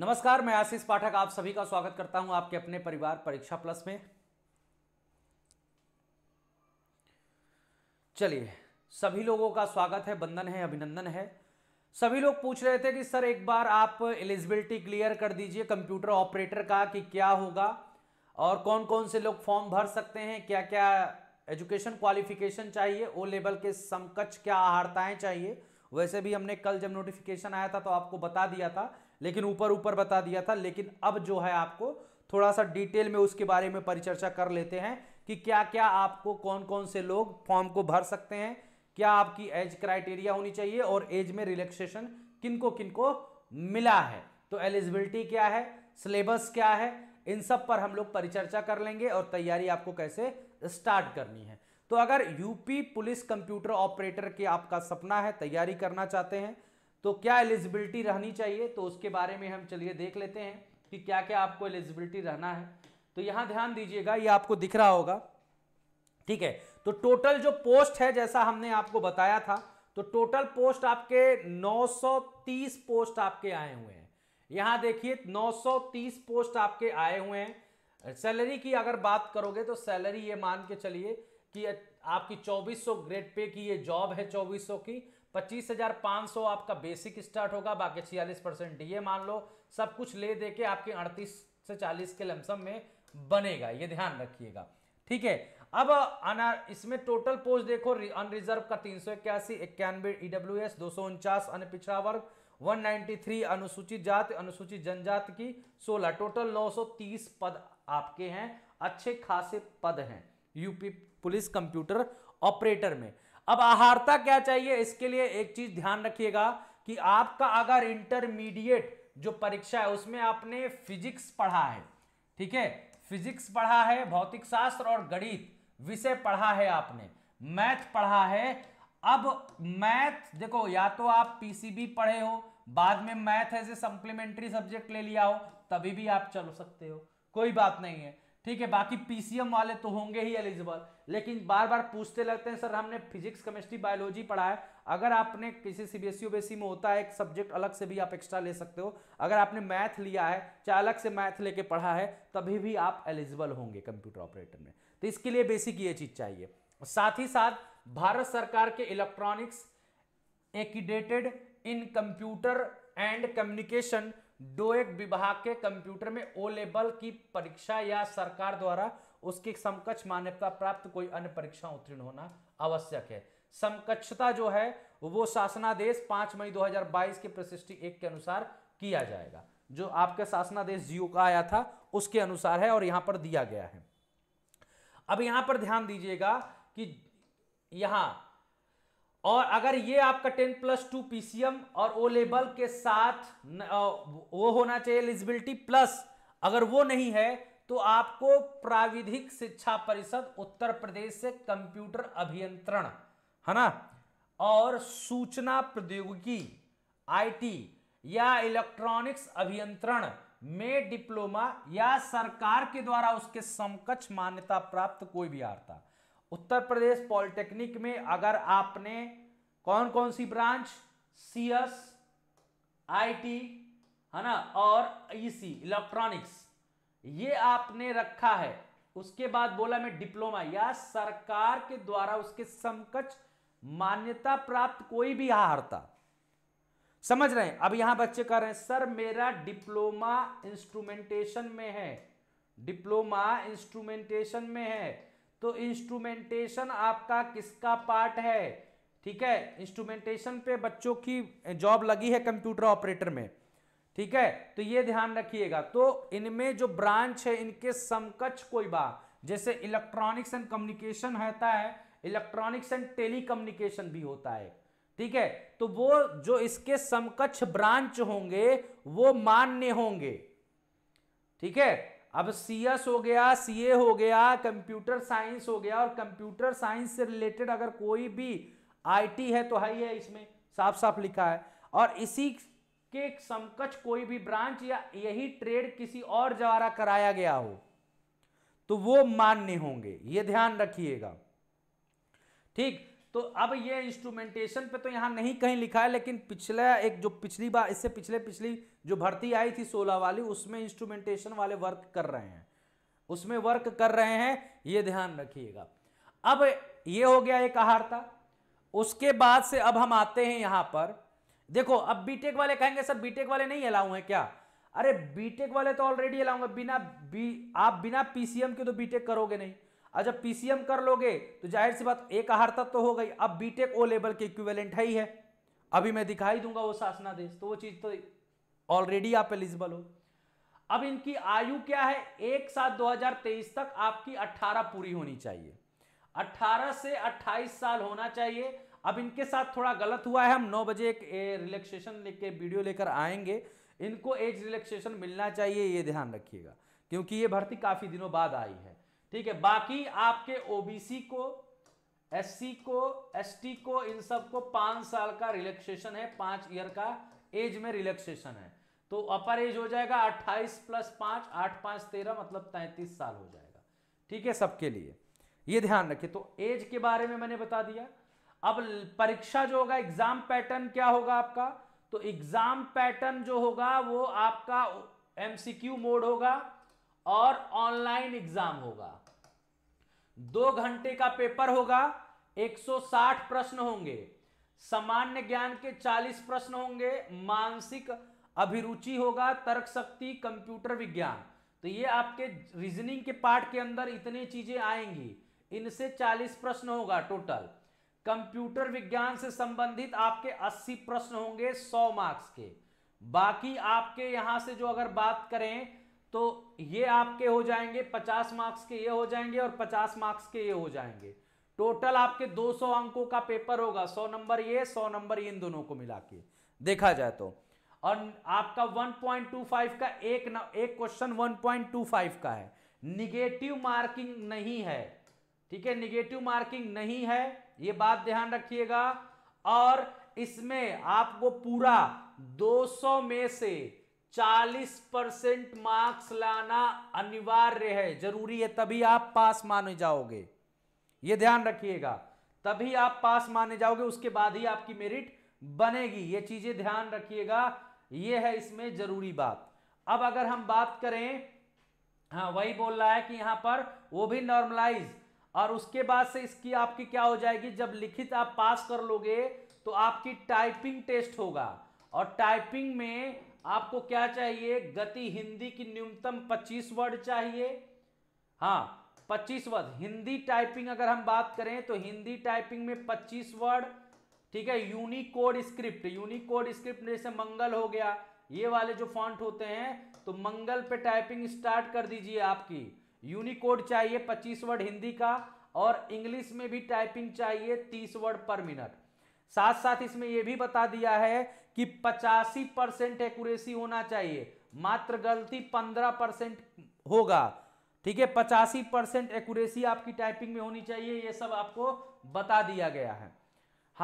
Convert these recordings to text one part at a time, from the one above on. नमस्कार, मैं आशीष पाठक आप सभी का स्वागत करता हूं आपके अपने परिवार परीक्षा प्लस में। चलिए, सभी लोगों का स्वागत है, बंधन है, अभिनंदन है। सभी लोग पूछ रहे थे कि सर एक बार आप एलिजिबिलिटी क्लियर कर दीजिए कंप्यूटर ऑपरेटर का कि क्या होगा और कौन कौन से लोग फॉर्म भर सकते हैं, क्या क्या एजुकेशन क्वालिफिकेशन चाहिए, ओ लेवल के समकक्ष क्या अहर्ताएं चाहिए। वैसे भी हमने कल जब नोटिफिकेशन आया था तो आपको बता दिया था, लेकिन ऊपर ऊपर बता दिया था, लेकिन अब जो है आपको थोड़ा सा डिटेल में उसके बारे में परिचर्चा कर लेते हैं कि क्या क्या आपको कौन कौन से लोग फॉर्म को भर सकते हैं, क्या आपकी एज क्राइटेरिया होनी चाहिए और एज में रिलैक्सेशन किनको मिला है, तो एलिजिबिलिटी क्या है, सिलेबस क्या है, इन सब पर हम लोग परिचर्चा कर लेंगे और तैयारी आपको कैसे स्टार्ट करनी है। तो अगर यूपी पुलिस कंप्यूटर ऑपरेटर के आपका सपना है, तैयारी करना चाहते हैं, तो क्या एलिजिबिलिटी रहनी चाहिए, तो उसके बारे में हम चलिए देख लेते हैं कि क्या क्या आपको एलिजिबिलिटी रहना है। तो यहां ध्यान दीजिएगा, ये आपको दिख रहा होगा, ठीक है। तो टोटल जो पोस्ट है, जैसा हमने आपको बताया था, तो टोटल पोस्ट आपके 930 पोस्ट आपके आए हुए हैं। यहां देखिए 930 पोस्ट आपके आए हुए हैं। सैलरी की अगर बात करोगे तो सैलरी ये मान के चलिए कि आपकी 2400 ग्रेड पे की ये जॉब है, 2400 की 25,500 आपका बेसिक स्टार्ट होगा, बाकी 46% ये मान लो, सब कुछ ले दे के आपके 38 से 40 के लमसम में बनेगा, ये ध्यान रखिएगा, ठीक है। अब इसमें टोटल पोस्ट देखो, अनरिजर्व का 381, 91 ईडब्ल्यूएस, 249 अनपिछड़ा वर्ग, 193 अनुसूचित जाति अनुसूचित जनजाति की 16, टोटल 930 पद आपके हैं, अच्छे खासे पद हैं यूपी पुलिस कंप्यूटर ऑपरेटर में। अब अहर्ता क्या चाहिए, इसके लिए एक चीज ध्यान रखिएगा कि आपका अगर इंटरमीडिएट जो परीक्षा है उसमें आपने फिजिक्स पढ़ा है, ठीक है, फिजिक्स पढ़ा है, भौतिक शास्त्र और गणित विषय पढ़ा है, आपने मैथ पढ़ा है। अब मैथ देखो, या तो आप पीसीबी पढ़े हो, बाद में मैथ ऐसे सप्लीमेंट्री सब्जेक्ट ले लिया हो, तभी भी आप चल सकते हो, कोई बात नहीं है, ठीक है। बाकी पीसीएम वाले तो होंगे ही एलिजिबल, लेकिन बार बार पूछते लगते हैं सर हमने फिजिक्स केमिस्ट्री बायोलॉजी पढ़ा है। अगर आपने किसी सीबीएसई ओबीसी में होता है एक सब्जेक्ट अलग से भी आप एक्स्ट्रा ले सकते हो, अगर आपने मैथ लिया है, चाहे अलग से मैथ लेके पढ़ा है, तभी भी आप एलिजिबल होंगे कंप्यूटर ऑपरेटर में। तो इसके लिए बेसिक ये चीज चाहिए। साथ ही साथ भारत सरकार के electronics accredited in computer and communication दो एक विभाग के कंप्यूटर में ओ लेवल की परीक्षा या सरकार द्वारा उसकी समकक्ष मान्यता प्राप्त कोई अन्य परीक्षा उत्तीर्ण होना आवश्यक है। समकक्षता जो है वो शासनादेश 5 मई 2022 के प्रशिष्टि 1 के अनुसार किया जाएगा, जो आपके शासनादेश जीओ का आया था उसके अनुसार है और यहां पर दिया गया है। अब यहां पर ध्यान दीजिएगा कि यहां, और अगर ये आपका 10+2 पीसीएम और ओ लेवल के साथ वो होना चाहिए एलिजिबिलिटी, प्लस अगर वो नहीं है तो आपको प्राविधिक शिक्षा परिषद उत्तर प्रदेश से कंप्यूटर अभियंत्रण, है ना, और सूचना प्रौद्योगिकी आईटी या इलेक्ट्रॉनिक्स अभियंत्रण में डिप्लोमा या सरकार के द्वारा उसके समकक्ष मान्यता प्राप्त कोई भी अहर्ता उत्तर प्रदेश पॉलिटेक्निक में अगर आपने कौन कौन सी ब्रांच, सीएस, आईटी, है ना, और ईसी इलेक्ट्रॉनिक्स, ये आपने रखा है, उसके बाद बोला मैं डिप्लोमा या सरकार के द्वारा उसके समकक्ष मान्यता प्राप्त कोई भी अहर्ता, समझ रहे हैं। अब यहां बच्चे कह रहे हैं सर मेरा डिप्लोमा इंस्ट्रूमेंटेशन में है, डिप्लोमा इंस्ट्रूमेंटेशन में है, तो इंस्ट्रूमेंटेशन आपका किसका पार्ट है, ठीक है, इंस्ट्रूमेंटेशन पे बच्चों की जॉब लगी है कंप्यूटर ऑपरेटर में, ठीक है, तो ये ध्यान रखिएगा। तो इनमें जो ब्रांच है इनके समकक्ष कोई बा, जैसे इलेक्ट्रॉनिक्स एंड कम्युनिकेशन होता है, इलेक्ट्रॉनिक्स एंड टेलीकम्युनिकेशन भी होता है, ठीक है, तो वो जो इसके समकक्ष ब्रांच होंगे वो मान्य होंगे, ठीक है। अब सीएस हो गया, सीए हो गया, कंप्यूटर साइंस हो गया, और कंप्यूटर साइंस से रिलेटेड अगर कोई भी आईटी है तो हाई है, इसमें साफ साफ लिखा है, और इसी के समकक्ष कोई भी ब्रांच या यही ट्रेड किसी और द्वारा कराया गया हो तो वो मान्य होंगे, ये ध्यान रखिएगा, ठीक। तो अब ये इंस्ट्रूमेंटेशन पे तो यहाँ नहीं कहीं लिखा है, लेकिन पिछला एक जो पिछली बार इससे पिछली जो भर्ती आई थी 16 वाली, उसमें इंस्ट्रूमेंटेशन वाले वर्क कर रहे हैं, उसमें वर्क कर रहे हैं, ये ध्यान रखिएगा। अब ये हो गया एक आहारता। उसके बाद से अब हम आते हैं यहाँ पर, देखो अब बीटेक वाले कहेंगे सर बीटेक वाले नहीं अलाउ हैं क्या? अरे बीटेक वाले तो ऑलरेडी अलाउ हैं, आप बिना पीसीएम के तो बीटेक करोगे नहीं, और जब पीसीएम कर लोगे तो जाहिर सी बात एक आहारता तो हो गई, अब बीटेक ओ लेवल के इक्विवेलेंट है ही है। अभी मैं दिखाई दूंगा वो शासनादेश, तो वो चीज तो ऑलरेडी आप एलिजिबल हो। अब इनकी आयु क्या है, 1/7/2023 तक आपकी 18 पूरी होनी चाहिए, 18 से 28 साल होना चाहिए। अब इनके साथ थोड़ा गलत हुआ है, हम 9 बजे एक रिलैक्सेशन लेके वीडियो लेकर आएंगे, इनको एज रिलैक्सेशन मिलना चाहिए, ये ध्यान रखिएगा, क्योंकि ये भर्ती काफी दिनों बाद आई है, ठीक है। बाकी आपके ओबीसी को, एससी को, एसटी को, इन सब को 5 साल का रिलैक्सेशन है, 5 ईयर का एज में रिलैक्सेशन है, तो अपर एज हो जाएगा 28 + 5, 8 × 5 = 13, मतलब 33 साल हो जाएगा, ठीक है, सबके लिए, ये ध्यान रखिए। तो एज के बारे में मैंने बता दिया। अब परीक्षा जो होगा, एग्जाम पैटर्न क्या होगा आपका, तो एग्जाम पैटर्न जो होगा वो आपका एमसीक्यू मोड होगा और ऑनलाइन एग्जाम होगा। 2 घंटे का पेपर होगा, 160 प्रश्न होंगे, सामान्य ज्ञान के 40 प्रश्न होंगे, मानसिक अभिरुचि होगा, तर्क शक्ति, कंप्यूटर विज्ञान, तो ये आपके रीजनिंग के पार्ट के अंदर इतनी चीजें आएंगी, इनसे 40 प्रश्न होगा टोटल। कंप्यूटर विज्ञान से संबंधित आपके 80 प्रश्न होंगे 100 मार्क्स के। बाकी आपके यहां से जो अगर बात करें तो ये आपके हो जाएंगे 50 मार्क्स के, ये हो जाएंगे और 50 मार्क्स के ये हो जाएंगे, टोटल आपके 200 अंकों का पेपर होगा, 100 नंबर ये, 100 नंबर इन दोनों को मिला के देखा जाए तो। और आपका 1.25 का एक क्वेश्चन 1.25 का है, निगेटिव मार्किंग नहीं है, ठीक है, निगेटिव मार्किंग नहीं है, ये बात ध्यान रखिएगा। और इसमें आपको पूरा 200 में से 40% मार्क्स लाना अनिवार्य है, जरूरी है, तभी आप पास माने जाओगे, ये ध्यान रखिएगा, तभी आप पास माने जाओगे, उसके बाद ही आपकी मेरिट बनेगी, ये चीजें ध्यान रखिएगा, ये है इसमें जरूरी बात। अब अगर हम बात करें, हाँ वही बोल रहा है कि यहाँ पर वो भी नॉर्मलाइज, और उसके बाद से इसकी आपकी क्या हो जाएगी, जब लिखित आप पास कर लोगे तो आपकी टाइपिंग टेस्ट होगा, और टाइपिंग में आपको क्या चाहिए, गति हिंदी की न्यूनतम 25 वर्ड चाहिए, हाँ 25 वर्ड हिंदी टाइपिंग, अगर हम बात करें तो हिंदी टाइपिंग में 25 वर्ड, ठीक है। यूनिकोड स्क्रिप्ट, यूनिकोड स्क्रिप्ट जैसे मंगल हो गया, ये वाले जो फॉन्ट होते हैं, तो मंगल पे टाइपिंग स्टार्ट कर दीजिए, आपकी यूनिकोड चाहिए 25 वर्ड हिंदी का, और इंग्लिश में भी टाइपिंग चाहिए 30 वर्ड पर मिनट। साथ साथ इसमें यह भी बता दिया है कि 85% एक्यूरेसी होना चाहिए, मात्र गलती 15% होगा, ठीक है, 85% एक्यूरेसी आपकी टाइपिंग में होनी चाहिए, ये सब आपको बता दिया गया है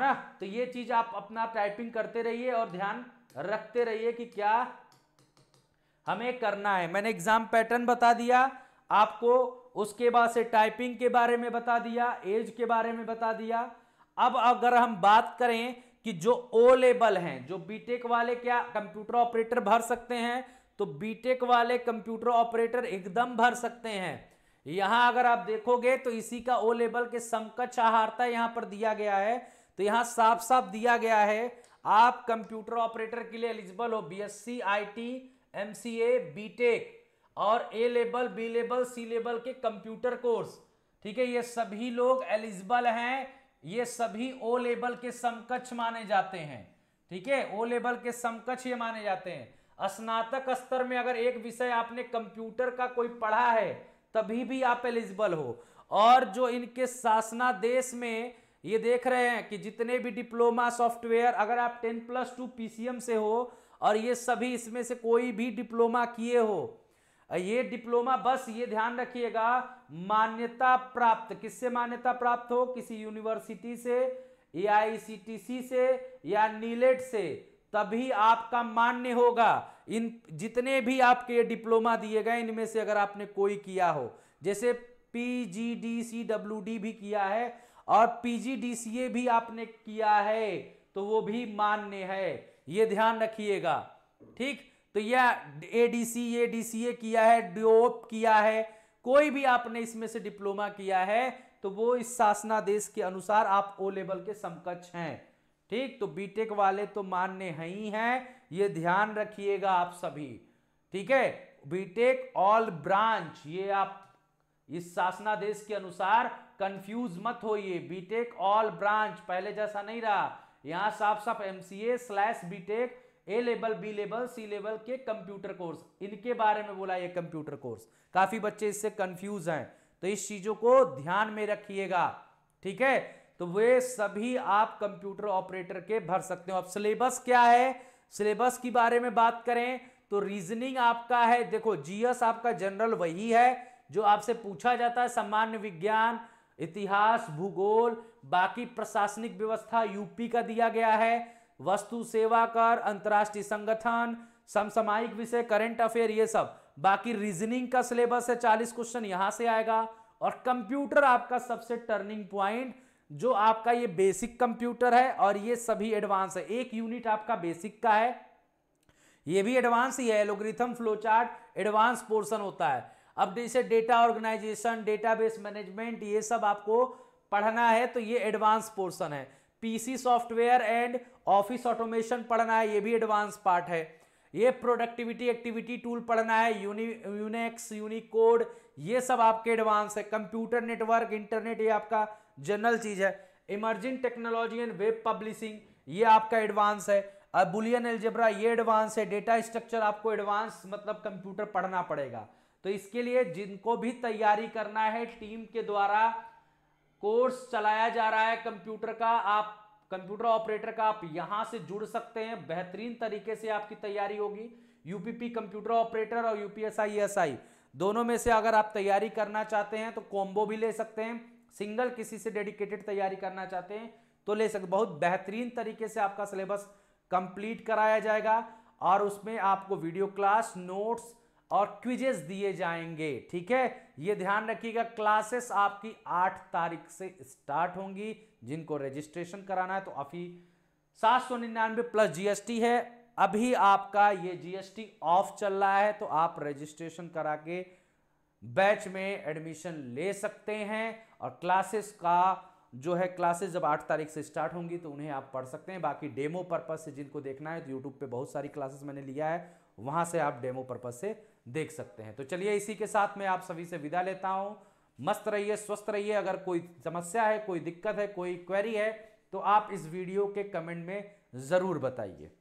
ना। तो ये चीज आप अपना टाइपिंग करते रहिए और ध्यान रखते रहिए कि क्या हमें करना है। मैंने एग्जाम पैटर्न बता दिया आपको, उसके बाद से टाइपिंग के बारे में बता दिया, एज के बारे में बता दिया। अब अगर हम बात करें कि जो ओ लेवल हैं, जो बीटेक वाले क्या कंप्यूटर ऑपरेटर भर सकते हैं, तो बीटेक वाले कंप्यूटर ऑपरेटर एकदम भर सकते हैं। यहां अगर आप देखोगे तो इसी का ओ लेवल के समकक्ष आहारता यहां पर दिया गया है, तो यहां साफ साफ दिया गया है आप कंप्यूटर ऑपरेटर के लिए एलिजिबल हो, बीएससी, आईटी, एमसीए, बीटेक और A level, B level, C level के कंप्यूटर कोर्स, ठीक है, ये सभी लोग एलिजिबल हैं, ये सभी ओ लेवल के समकक्ष माने जाते हैं, ठीक है, ओ लेवल के समकक्ष ये माने जाते हैं। स्नातक स्तर में अगर एक विषय आपने कंप्यूटर का कोई पढ़ा है तभी भी आप एलिजिबल हो। और जो इनके शासनादेश में ये देख रहे हैं कि जितने भी डिप्लोमा सॉफ्टवेयर, अगर आप 10+2 पीसीएम से हो और ये सभी इसमें से कोई भी डिप्लोमा किए हो, ये डिप्लोमा बस ये ध्यान रखिएगा मान्यता प्राप्त, किससे मान्यता प्राप्त हो, किसी यूनिवर्सिटी से, एआईसीटीसी से या नीलेट से, तभी आपका मान्य होगा। इन जितने भी आपके डिप्लोमा दिए गए इनमें से अगर आपने कोई किया हो, जैसे पीजीडीसीडब्ल्यूडी भी किया है और पीजीडीसीए भी आपने किया है तो वो भी मान्य है, ये ध्यान रखिएगा। ठीक, तो यह एडीसी एडीसीए किया है, डियोप किया है, कोई भी आपने इसमें से डिप्लोमा किया है तो वो इस शासनादेश के अनुसार आप ओ लेवल के समकक्ष हैं। ठीक, तो बीटेक वाले तो मान्य ही हैं, ये ध्यान रखिएगा आप सभी। ठीक है, बीटेक ऑल ब्रांच, ये आप इस शासनादेश के अनुसार कंफ्यूज मत होइए। बीटेक ऑल ब्रांच पहले जैसा नहीं रहा, यहां साफ साफ MCA slash B Tech, A level, B level, C level के कंप्यूटर कोर्स, इनके बारे में बोला ये कंप्यूटर कोर्स, काफी बच्चे इससे कंफ्यूज हैं, तो इस चीजों को ध्यान में रखिएगा। ठीक है, तो वे सभी आप कंप्यूटर ऑपरेटर के भर सकते हो। अब सिलेबस क्या है, सिलेबस के बारे में बात करें तो रीजनिंग आपका है, देखो जीएस आपका जनरल वही है जो आपसे पूछा जाता है, सामान्य विज्ञान, इतिहास, भूगोल, बाकी प्रशासनिक व्यवस्था यूपी का दिया गया है, वस्तु सेवा कर, अंतर्राष्ट्रीय संगठन, समसामयिक विषय, करंट अफेयर, ये सब। बाकी रीजनिंग का सिलेबस है 40 क्वेश्चन यहां से आएगा, और कंप्यूटर आपका सबसे टर्निंग पॉइंट, जो आपका ये बेसिक कंप्यूटर है और ये सभी एडवांस है। एक यूनिट आपका बेसिक का है, ये भी एडवांस ही है, algorithm, flow chart advance portion होता है। अब जैसे डेटा ऑर्गेनाइजेशन, डेटाबेस मैनेजमेंट, ये सब आपको पढ़ना है तो ये एडवांस पोर्शन है। PC software and office automation पढ़ना है, ये भी एडवांस पार्ट है। ये प्रोडक्टिविटी एक्टिविटी टूल पढ़ना है, यूनिक्स, यूनिकोड, ये सब आपके एडवांस है। कंप्यूटर नेटवर्क, इंटरनेट, ये आपका जनरल चीज है। Emerging technology and web publishing, ये आपका एडवांस है। और बुलियन एलजेब्रा, ये एडवांस है। डेटा स्ट्रक्चर, आपको एडवांस मतलब कंप्यूटर पढ़ना पड़ेगा, तो इसके लिए जिनको भी तैयारी करना है, टीम के द्वारा कोर्स चलाया जा रहा है कंप्यूटर का, आप कंप्यूटर ऑपरेटर का, आप यहां से जुड़ सकते हैं। बेहतरीन तरीके से आपकी तैयारी होगी। यूपीपी कंप्यूटर ऑपरेटर और यूपीएसआई दोनों में से अगर आप तैयारी करना चाहते हैं तो कॉम्बो भी ले सकते हैं, सिंगल किसी से डेडिकेटेड तैयारी करना चाहते हैं तो ले सकते। बहुत बेहतरीन तरीके से आपका सिलेबस कंप्लीट कराया जाएगा और उसमें आपको वीडियो क्लास, नोट्स और क्विजेस दिए जाएंगे। ठीक है, ये ध्यान रखिएगा। क्लासेस आपकी 8 तारीख से स्टार्ट होंगी। जिनको रजिस्ट्रेशन कराना है तो अभी 799 प्लस GST है, अभी आपका ये GST ऑफ चल रहा है, तो आप रजिस्ट्रेशन करा के बैच में एडमिशन ले सकते हैं। और क्लासेस का जो है, क्लासेस जब 8 तारीख से स्टार्ट होंगी तो उन्हें आप पढ़ सकते हैं। बाकी डेमो पर्पज से जिनको देखना है तो यूट्यूब पे बहुत सारी क्लासेस मैंने लिया है, वहां से आप डेमो पर्पज से देख सकते हैं। तो चलिए, इसी के साथ मैं आप सभी से विदा लेता हूं। मस्त रहिए, स्वस्थ रहिए। अगर कोई समस्या है, कोई दिक्कत है, कोई क्वेरी है तो आप इस वीडियो के कमेंट में जरूर बताइए।